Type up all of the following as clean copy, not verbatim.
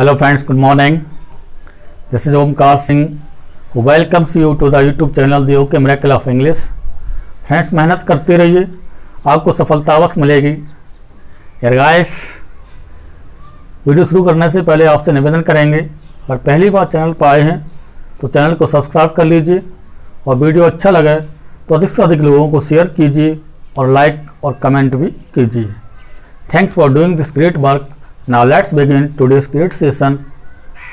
Hello friends, good morning. This is Omkar Singh who welcomes you to the YouTube channel The OK Miracle of English. Friends, मेहनत करते रहिए, आपको सफलता अवश्य मिलेगी. यार गाइस, वीडियो शुरू करने से पहले आपसे निवेदन करेंगे, और पहली बार चैनल पर आए हैं तो चैनल को सब्सक्राइब कर लीजिए, और वीडियो अच्छा लगे तो अधिक से अधिक लोगों को शेयर कीजिए और लाइक और कमेंट भी कीजिए. Thanks for doing this great work. Now let's begin today's great session.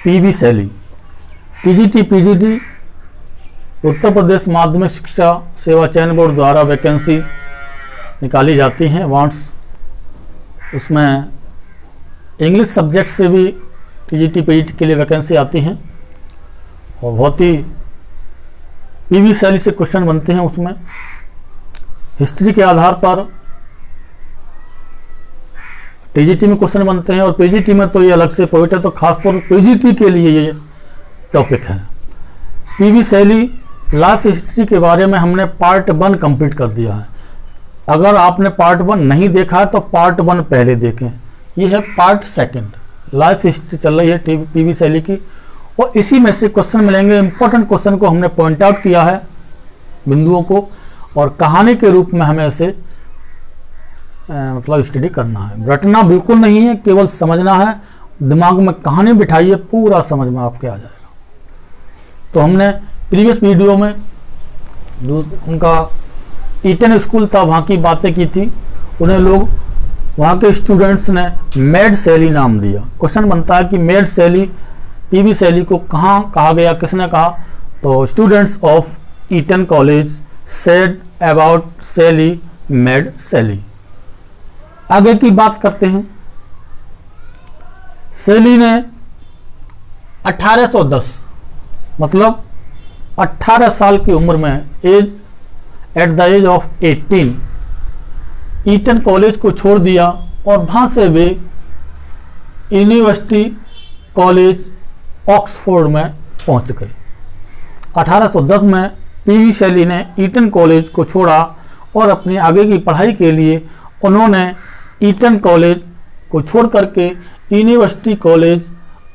P.V. Shelley, PGT Uttar Pradesh माध्यमिक शिक्षा सेवा चयन बोर्ड द्वारा वैकेंसी निकाली जाती हैं. वांट्स उसमें इंग्लिश सब्जेक्ट से भी PGT के लिए वैकेंसी आती हैं, और बहुत ही P.V. Shelley से क्वेश्चन बनते हैं. उसमें हिस्ट्री के आधार पर PGT में क्वेश्चन बनते हैं, और PGT में तो ये अलग से पॉइंट है, तो खासतौर पर PGT के लिए ये टॉपिक है. P.V. Shelley लाइफ हिस्ट्री के बारे में हमने पार्ट 1 कंप्लीट कर दिया है. अगर आपने पार्ट 1 नहीं देखा है तो पार्ट 1 पहले देखें. ये है पार्ट 2 लाइफ हिस्ट्री चल रही है P.V. Shelley की, और इसी में से क्वेश्चन मिलेंगे. इम्पोर्टेंट क्वेश्चन को हमने पॉइंट आउट किया है, बिंदुओं को, और कहानी के रूप में हमें इसे मतलब स्टडी करना है. रटना बिल्कुल नहीं है, केवल समझना है. दिमाग में कहानी बिठाइए, पूरा समझ में आपके आ जाएगा. तो हमने प्रीवियस वीडियो में उनका ईटन स्कूल था, वहाँ की बातें की थी. उन्हें लोग, वहाँ के स्टूडेंट्स ने मैड शैली नाम दिया. क्वेश्चन बनता है कि मैड शैली, P.V. Shelley को कहाँ कहा गया, किसने कहा? तो students of Eton college said about Shelley mad Shelley. आगे की बात करते हैं. शैली ने 1810 मतलब 18 साल की उम्र में at the age of 18 Eton college को छोड़ दिया, और वहाँ से वे यूनिवर्सिटी कॉलेज ऑक्सफोर्ड में पहुँच गए. 1810 में P.V. Shelley ने ईटन कॉलेज को छोड़ा, और अपनी आगे की पढ़ाई के लिए उन्होंने ईटन कॉलेज को छोड़ करके यूनिवर्सिटी कॉलेज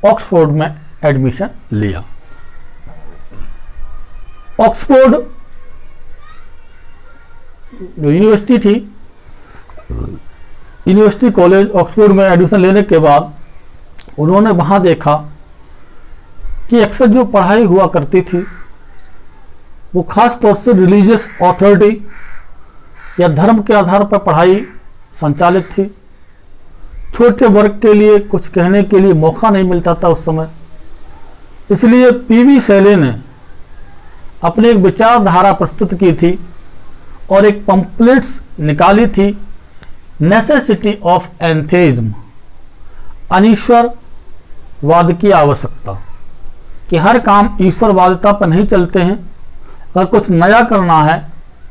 ऑक्सफोर्ड में एडमिशन लिया. ऑक्सफोर्ड जो यूनिवर्सिटी थी, यूनिवर्सिटी कॉलेज ऑक्सफोर्ड में एडमिशन लेने के बाद उन्होंने वहाँ देखा कि अक्सर जो पढ़ाई हुआ करती थी वो खास तौर से रिलीजियस ऑथोरिटी या धर्म के आधार पर पढ़ाई संचालित थी. छोटे वर्ग के लिए कुछ कहने के लिए मौका नहीं मिलता था उस समय. इसलिए P.V. Shelley ने अपनी एक विचारधारा प्रस्तुत की थी, और एक पंपलेट्स निकाली थी, नेसेसिटी ऑफ एथेइज्म, अनीश्वरवाद की आवश्यकता, कि हर काम ईश्वरवादिता पर नहीं चलते हैं. अगर कुछ नया करना है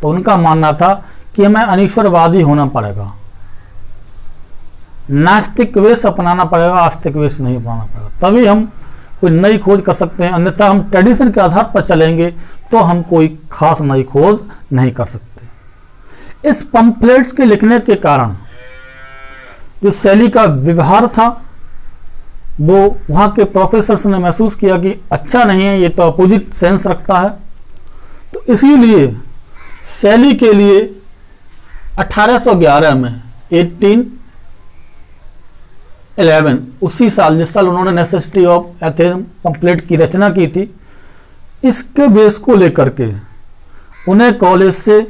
तो उनका मानना था कि हमें अनीश्वरवादी होना पड़ेगा, नास्तिक वेश अपनाना पड़ेगा, आस्तिक वेश नहीं अपनाना पड़ेगा, तभी हम कोई नई खोज कर सकते हैं. अन्यथा हम ट्रेडिशन के आधार पर चलेंगे तो हम कोई खास नई खोज नहीं कर सकते. इस पंपलेट्स के लिखने के कारण जो शैली का व्यवहार था वो वहाँ के प्रोफेसर्स ने महसूस किया कि अच्छा नहीं है, ये तो अपोजिट सेंस रखता है. तो इसीलिए शैली के लिए 1811 में 1811 उसी साल जिस साल उन्होंने नेसेसिटी ऑफ एथिज्म पंपलेट की रचना की थी, इसके बेस को लेकर के उन्हें कॉलेज से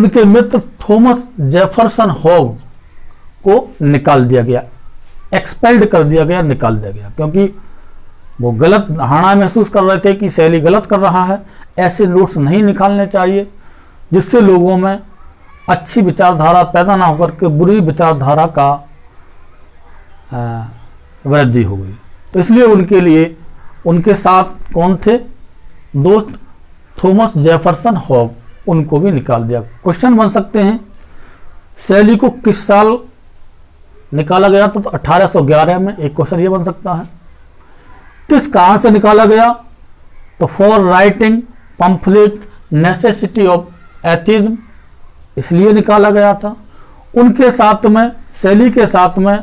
उनके मित्र थॉमस जेफरसन हॉग को निकाल दिया गया, एक्सपेल्ड कर दिया गया, निकाल दिया गया, क्योंकि वो गलत धारणा महसूस कर रहे थे कि शैली गलत कर रहा है, ऐसे नोट्स नहीं निकालने चाहिए जिससे लोगों में अच्छी विचारधारा पैदा ना होकर के बुरी विचारधारा का वृद्धि हो गई. तो इसलिए उनके लिए उनके साथ कौन थे दोस्त, थॉमस जेफरसन हॉग, उनको भी निकाल दिया. क्वेश्चन बन सकते हैं, शैली को किस साल निकाला गया? तो 1811 में. एक क्वेश्चन ये बन सकता है, किस कारण से निकाला गया? तो for writing pamphlet necessity of atheism, इसलिए निकाला गया था. उनके साथ में, शैली के साथ में,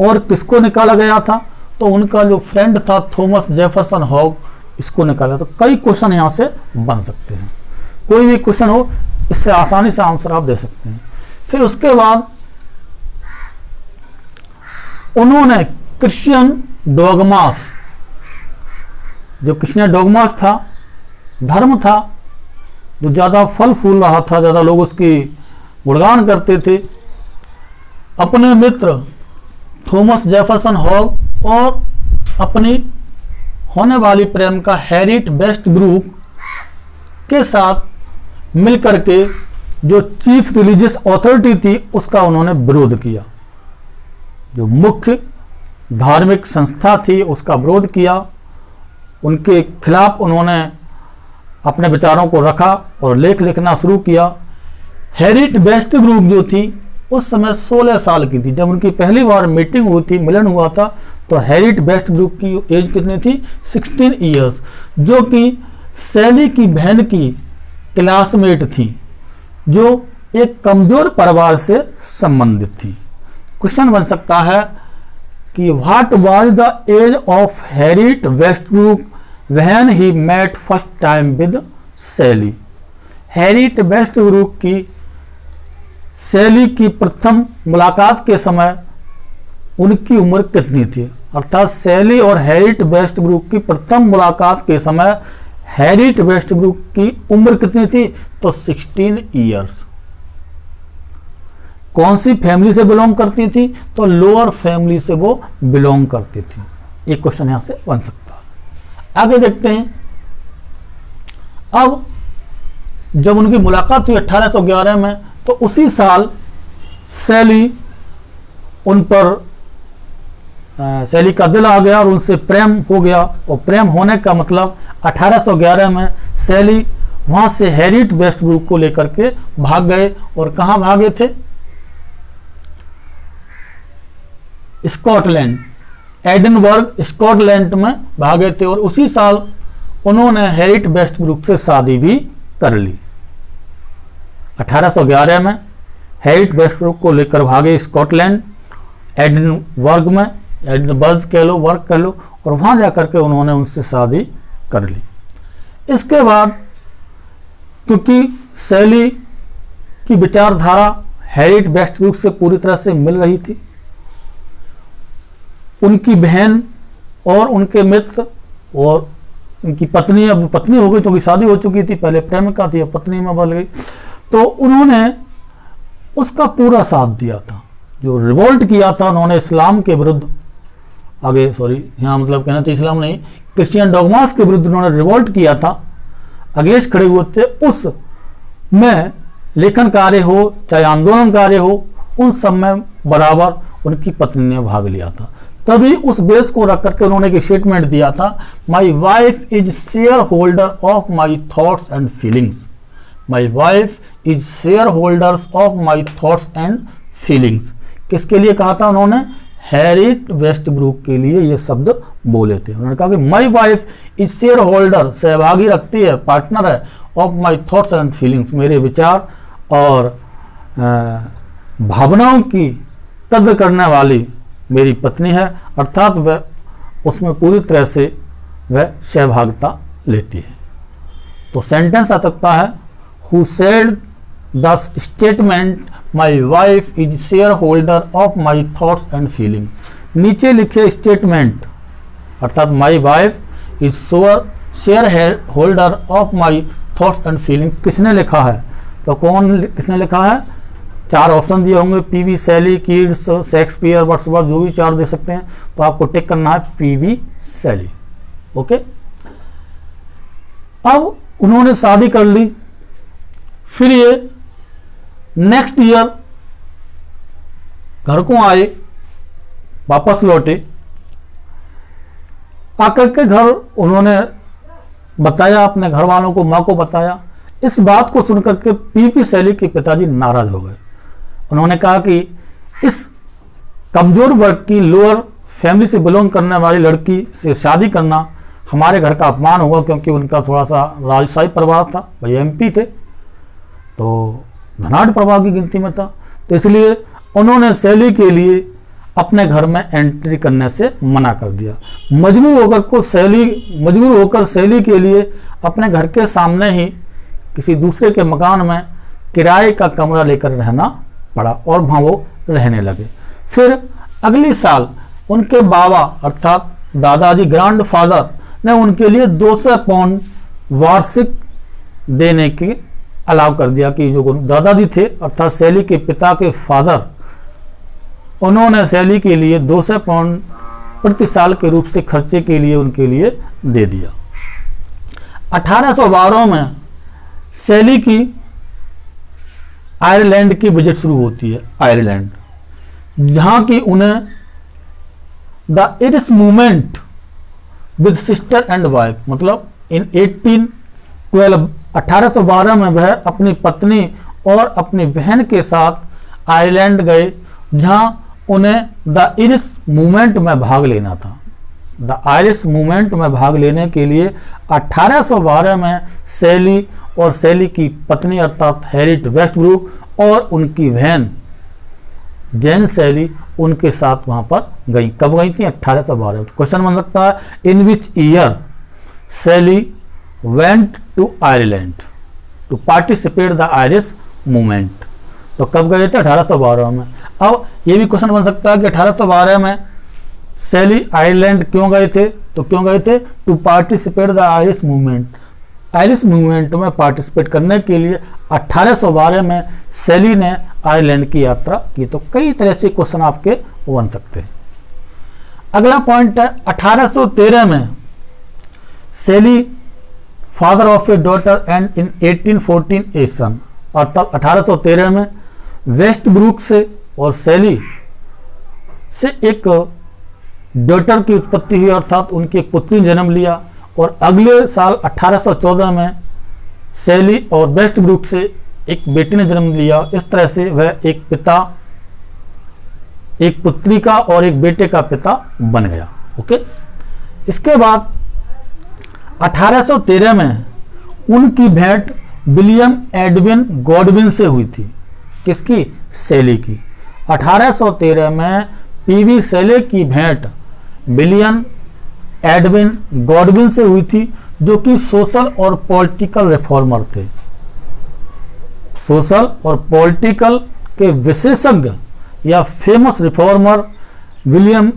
और किसको निकाला गया था, तो उनका जो फ्रेंड था थॉमस जेफरसन हॉग, इसको निकाला। तो कई क्वेश्चन यहाँ से बन सकते हैं, कोई भी क्वेश्चन हो इससे आसानी से आंसर आप दे सकते हैं। फिर उसके बाद उन्होंने क्रिश्चियन डोगमास, जो क्रिश्चियन डोगमास था, धर्म था जो ज़्यादा फल फूल रहा था, ज़्यादा लोग उसकी गुणगान करते थे, अपने मित्र थॉमस जेफरसन हॉग और अपनी होने वाली प्रेमिका हैरिट वेस्टब्रूक के साथ मिलकर के जो चीफ रिलीजियस अथॉरिटी थी उसका उन्होंने विरोध किया, जो मुख्य धार्मिक संस्था थी उसका विरोध किया, उनके खिलाफ उन्होंने अपने विचारों को रखा और लेख लिखना शुरू किया। हैरिट वेस्टब्रूक जो थी उस समय 16 साल की थी, जब उनकी पहली बार मीटिंग हुई थी, मिलन हुआ था, तो हैरिट वेस्टब्रूक की एज कितनी थी, 16 इयर्स, जो कि शैली की बहन की क्लासमेट थी, जो एक कमज़ोर परिवार से संबंधित थी। क्वेश्चन बन सकता है कि what was the age of Harriet Westbrook when he met first time with Shelley. Harriet Westbrook की शैली की प्रथम मुलाकात के समय उनकी उम्र कितनी थी, अर्थात शैली और हैरिट वेस्टब्रूक की प्रथम मुलाकात के समय हैरिट वेस्टब्रूक की उम्र कितनी थी, तो 16 इयर्स। कौन सी फैमिली से बिलोंग करती थी, तो लोअर फैमिली से वो बिलोंग करती थी। ये क्वेश्चन यहाँ से बन सकता है। आगे देखते हैं। अब जब उनकी मुलाकात हुई 1811 में, तो उसी साल शैली उन पर, शैली का दिल आ गया और उनसे प्रेम हो गया, और प्रेम होने का मतलब 1811 में शैली वहाँ से हैरिट वेस्टब्रूक को लेकर के भाग गए, और कहाँ भागे थे, स्कॉटलैंड, एडिनबर्ग स्कॉटलैंड में भागे थे, और उसी साल उन्होंने हैरिट वेस्टब्रूक से शादी भी कर ली। 1811 में हैरिट वेस्टब्रूक को लेकर भागे स्कॉटलैंड, एडिनबर्ग में, एडिनबर्ग कह लो, वर्ग कह लो, और वहाँ जाकर के उन्होंने उनसे शादी कर ली। इसके बाद क्योंकि शैली की विचारधारा हैरिट वेस्टब्रूक से पूरी तरह से मिल रही थी, उनकी बहन और उनके मित्र और उनकी पत्नी, अब पत्नी हो गई क्योंकि शादी हो चुकी थी, पहले प्रेमिका थी अब पत्नी में बदल गई, तो उन्होंने उसका पूरा साथ दिया था। जो रिवोल्ट किया था उन्होंने इस्लाम के विरुद्ध, आगे सॉरी यहाँ मतलब कहना चाहिए इस्लाम नहीं, क्रिश्चियन डॉगमास के विरुद्ध उन्होंने रिवोल्ट किया था, अगेंस्ट खड़े हुए थे, उस में लेखन कार्य हो चाहे आंदोलन कार्य हो, उन सब में बराबर उनकी पत्नी ने भाग लिया था। तभी उस बेस को रख करके उन्होंने एक स्टेटमेंट दिया था, my wife is share holder of my thoughts and feelings, my wife is share holders of my thoughts and feelings. किसके लिए कहा था उन्होंने, हैरिट वेस्टब्रूक के लिए ये शब्द बोले थे। उन्होंने कहा कि my wife is share holder, सहभागी रखती है, पार्टनर है, of my thoughts and feelings, मेरे विचार और भावनाओं की कद्र करने वाली मेरी पत्नी है, अर्थात वह उसमें पूरी तरह से वह सहभागिता लेती है। तो सेंटेंस आ सकता है, Who said the statement my wife is shareholder of my thoughts and feelings? नीचे लिखे स्टेटमेंट अर्थात my wife is shareholder of my thoughts and feelings किसने लिखा है, तो कौन किसने लिखा है, चार ऑप्शन दिए होंगे, पीवी शैली, कीट्स, शेक्सपियर, वर्ड्सवर्थ, जो भी चार दे सकते हैं, तो आपको टिक करना है पीवी शैली। ओके, अब उन्होंने शादी कर ली। फिर ये नेक्स्ट ईयर घर को आए, वापस लौटे, आकर के घर उन्होंने बताया अपने घर वालों को, माँ को बताया। इस बात को सुनकर के पीवी शैली के पिताजी नाराज हो गए। उन्होंने कहा कि इस कमज़ोर वर्ग की, लोअर फैमिली से बिलोंग करने वाली लड़की से शादी करना हमारे घर का अपमान होगा, क्योंकि उनका थोड़ा सा राजशाही परिवार था, भाई MP थे, तो धनाढ़ परिवार की गिनती में था, तो इसलिए उन्होंने शैली के लिए अपने घर में एंट्री करने से मना कर दिया। मजबूर होकर शैली के लिए अपने घर के सामने ही किसी दूसरे के मकान में किराए का कमरा लेकर रहना पड़ा और वहाँ वो रहने लगे। फिर अगले साल उनके बाबा अर्थात दादाजी ग्रैंडफादर ने उनके लिए 200 पाउंड वार्षिक देने के अलाउ कर दिया कि जो दादाजी थे अर्थात शैली के पिता के फादर, उन्होंने शैली के लिए 200 पाउंड प्रति साल के रूप से खर्चे के लिए उनके लिए दे दिया। 1812 में शैली की आयरलैंड की विजिट शुरू होती है, आयरलैंड, जहाँ की उन्हें the Irish movement with sister and wife, मतलब इन 1812 में वह अपनी पत्नी और अपनी बहन के साथ आयरलैंड गए, जहाँ उन्हें द आयरिश मूवमेंट में भाग लेना था। द आयरिश मूवमेंट में भाग लेने के लिए 1812 में शैली और शैली की पत्नी अर्थात हैरिट वेस्टब्रूक और उनकी बहन जैन शैली उनके साथ वहाँ पर गई। कब गई थी? 1812। क्वेश्चन बन सकता है in which year Shelley went to Ireland to participate the Irish movement. तो कब गए थे? 1812 में। अब ये भी क्वेश्चन बन सकता है कि 1812 में शैली आयरलैंड क्यों गए थे? तो क्यों गए थे? To participate the Irish movement. Irish movement में पार्टिसिपेट करने के लिए 1812 में शैली ने आयरलैंड की यात्रा की। तो कई तरह से क्वेश्चन आपके बन सकते हैं। अगला पॉइंट है 1813 में Shelley father of a daughter and in 1814 a son, अर्थात 1813 में वेस्टब्रूक से और शैली से एक डॉटर की उत्पत्ति हुई, अर्थात उनकी एक पुत्री जन्म लिया। और अगले साल 1814 में शैली और वेस्टब्रूक से एक बेटी ने जन्म लिया। इस तरह से वह एक पिता, एक पुत्री का और एक बेटे का पिता बन गया। ओके, इसके बाद 1813 में उनकी भेंट विलियम एडविन गॉडविन से हुई थी। किसकी? शैली की। 1813 में पी.वी. शैली की भेंट विलियम एडविन गॉडविन से हुई थी, जो कि सोशल और पॉलिटिकल रिफॉर्मर थे, सोशल और पॉलिटिकल के विशेषज्ञ या famous reformer William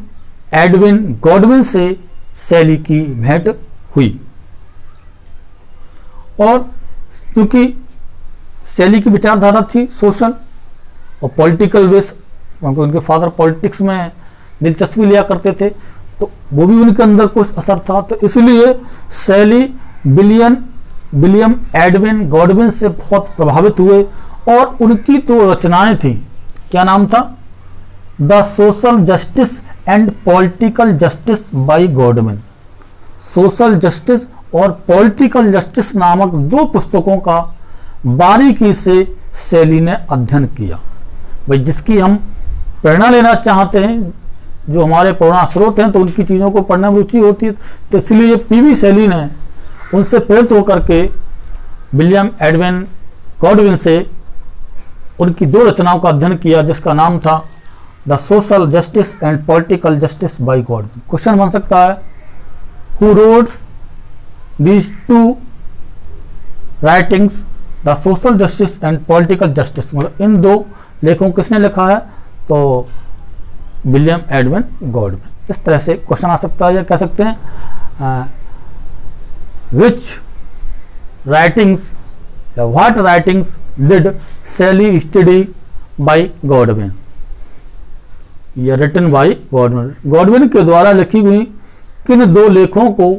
Edwin Godwin से शैली की भेंट हुई। और क्योंकि शैली की विचारधारा थी सोशल और पॉलिटिकल बेस, उनके फादर पॉलिटिक्स में दिलचस्पी लिया करते थे, तो वो भी उनके अंदर कुछ असर था। तो इसलिए शैली विलियम एडविन गॉडविन से बहुत प्रभावित हुए और उनकी तो रचनाएं थी। क्या नाम था? The social justice and political justice by Godwin. Social justice और पॉलिटिकल जस्टिस नामक दो पुस्तकों का बारीकी से शैली ने अध्ययन किया। भाई जिसकी हम प्रेरणा लेना चाहते हैं, जो हमारे पुराना स्रोत हैं, तो उनकी चीज़ों को पढ़ने में रुचि होती है। तो इसलिए पी.वी. शैली ने उनसे प्रेरित होकर के विलियम एडविन गॉडविन से उनकी दो रचनाओं का अध्ययन किया, जिसका नाम था the social justice and political justice by Godwin. Question बन सकता है who road these two writings the social justice and political justice, मतलब इन दो लेखों किसने लिखा है? तो विलियम एडविन गॉडविन। इस तरह से क्वेश्चन आ सकता है, या कह सकते हैं विच राइटिंग्स या what writings did Shelley study by Godwin या रिटन बाय गॉडविन। गॉडविन के द्वारा लिखी हुई किन दो लेखों को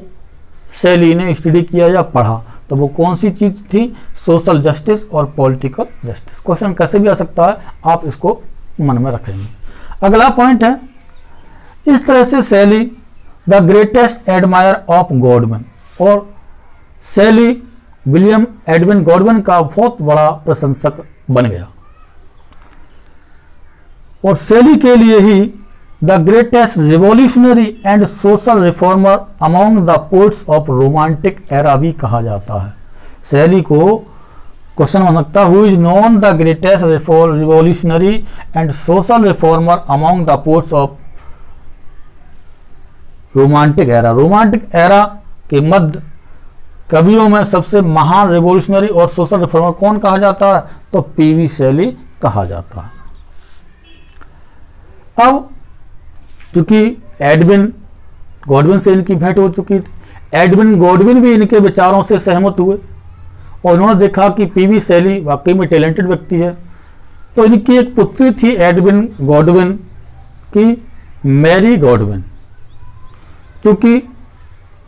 शैली ने स्टडी किया या पढ़ा? तो वो कौन सी चीज़ थी? सोशल जस्टिस और पॉलिटिकल जस्टिस। क्वेश्चन कैसे भी आ सकता है, आप इसको मन में रखेंगे। अगला पॉइंट है इस तरह से Shelley the greatest admirer of Godwin, और शैली विलियम एडविन गॉडविन का बहुत बड़ा प्रशंसक बन गया और शैली के लिए ही the greatest revolutionary and social reformer among the poets of romantic era भी कहा जाता है। शैली को क्वेश्चन हो सकता है who is known the greatest revolutionary and social reformer among the poets of romantic era. Romantic era के मध्य कवियों में सबसे महान रिवोल्यूशनरी और सोशल रिफॉर्मर कौन कहा जाता है? तो पीवी शैली कहा जाता है। अब चूंकि एडविन गॉडविन से इनकी भेंट हो चुकी थी, एडविन गॉडविन भी इनके विचारों से सहमत हुए और उन्होंने देखा कि पीवी शैली वाकई में टैलेंटेड व्यक्ति है। तो इनकी एक पुत्री थी एडविन गॉडविन की, मैरी गॉडविन। क्योंकि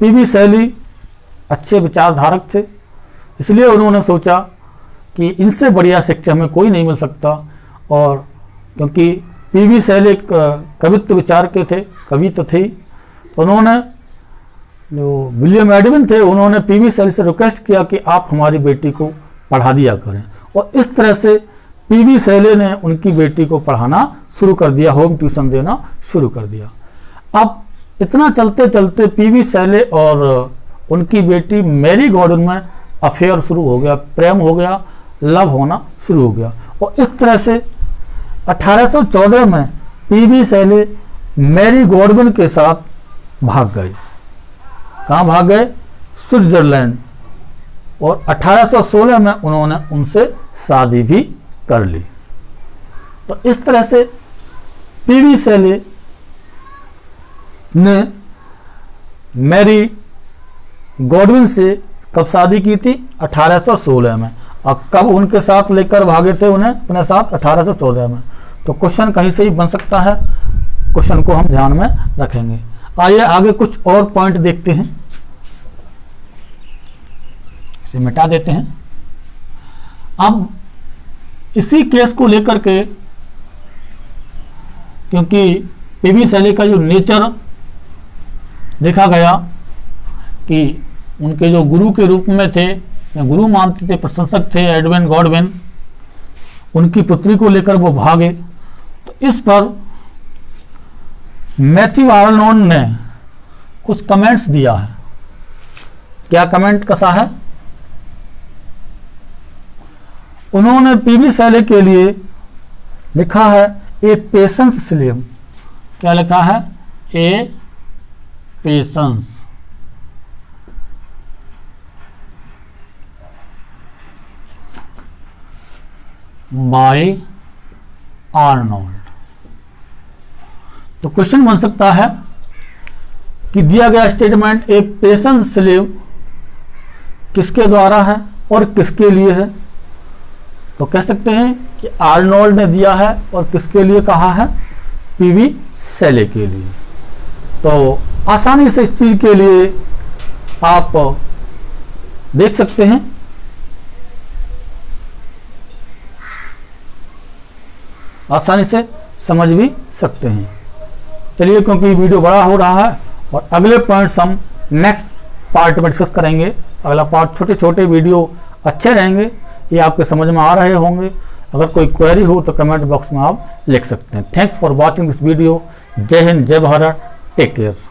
पीवी शैली अच्छे विचारधारक थे, इसलिए उन्होंने सोचा कि इनसे बढ़िया शिक्षक हमें कोई नहीं मिल सकता। और क्योंकि पीवी शैली कवित्व विचार के थे, कवि तो थे, तो उन्होंने जो विलियम एडविन थे उन्होंने पीवी शैली से रिक्वेस्ट किया कि आप हमारी बेटी को पढ़ा दिया करें। और इस तरह से पीवी शैली ने उनकी बेटी को पढ़ाना शुरू कर दिया, होम ट्यूशन देना शुरू कर दिया। अब इतना चलते चलते पीवी शैली और उनकी बेटी मैरी गॉडविन में अफेयर शुरू हो गया, प्रेम हो गया, लव होना शुरू हो गया। और इस तरह से 1814 में पीवी शैली मैरी गॉडविन के साथ भाग गए। कहाँ भाग गए? स्विट्जरलैंड। और 1816 में उन्होंने उनसे शादी भी कर ली। तो इस तरह से पीवी शैली ने मैरी गॉडविन से कब शादी की थी? 1816 में। और कब उनके साथ लेकर भागे थे उन्हें अपने साथ? 1814 में। तो क्वेश्चन कहीं से ही बन सकता है, क्वेश्चन को हम ध्यान में रखेंगे। आइए आगे कुछ और पॉइंट देखते हैं, इसे मिटा देते हैं। अब इसी केस को लेकर के, क्योंकि पीवी शैली का जो नेचर देखा गया कि उनके जो गुरु के रूप में थे, गुरु मानते थे, प्रशंसक थे एडविन गॉडविन, उनकी पुत्री को लेकर वो भागे। तो इस पर मैथ्यू आर्नोल्ड ने कुछ कमेंट्स दिया है। क्या कमेंट कसा है? उन्होंने पीवी शैली के लिए लिखा है ए पेशेंस स्लेव। क्या लिखा है? A patience by Arnold. तो क्वेश्चन बन सकता है कि दिया गया स्टेटमेंट ए पेशेंट स्लेव किसके द्वारा है और किसके लिए है? तो कह सकते हैं कि आर्नोल्ड ने दिया है और किसके लिए कहा है? पीवी शैली के लिए। तो आसानी से इस चीज के लिए आप देख सकते हैं। आसानी से समझ भी सकते हैं। चलिए, क्योंकि वीडियो बड़ा हो रहा है और अगले पॉइंट्स हम नेक्स्ट पार्ट में डिस्कस करेंगे। अगला पार्ट छोटे छोटे वीडियो अच्छे रहेंगे, ये आपके समझ में आ रहे होंगे। अगर कोई क्वेरी हो तो कमेंट बॉक्स में आप लिख सकते हैं। Thanks for watching this video. जय हिंद, जय भारत, टेक केयर।